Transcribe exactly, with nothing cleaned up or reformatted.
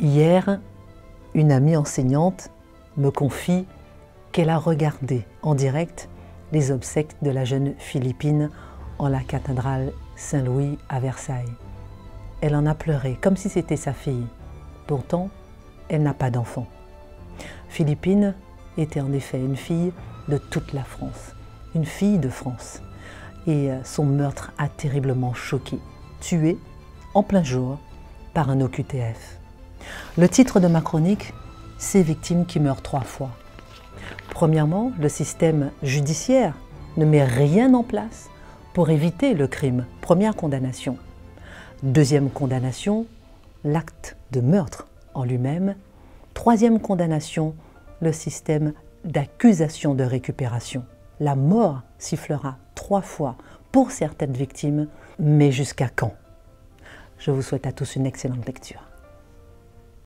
Hier, une amie enseignante me confie qu'elle a regardé en direct les obsèques de la jeune Philippine en la cathédrale Saint-Louis à Versailles. Elle en a pleuré, comme si c'était sa fille. Pourtant, elle n'a pas d'enfant. Philippine était en effet une fille de toute la France, une fille de France. Et son meurtre a terriblement choqué, tuée en plein jour par un O Q T F. Le titre de ma chronique, c'est « Victimes qui meurent trois fois ». Premièrement, le système judiciaire ne met rien en place pour éviter le crime. Première condamnation. Deuxième condamnation, l'acte de meurtre en lui-même. Troisième condamnation, le système d'accusation de récupération. La mort sifflera trois fois pour certaines victimes, mais jusqu'à quand? Je vous souhaite à tous une excellente lecture.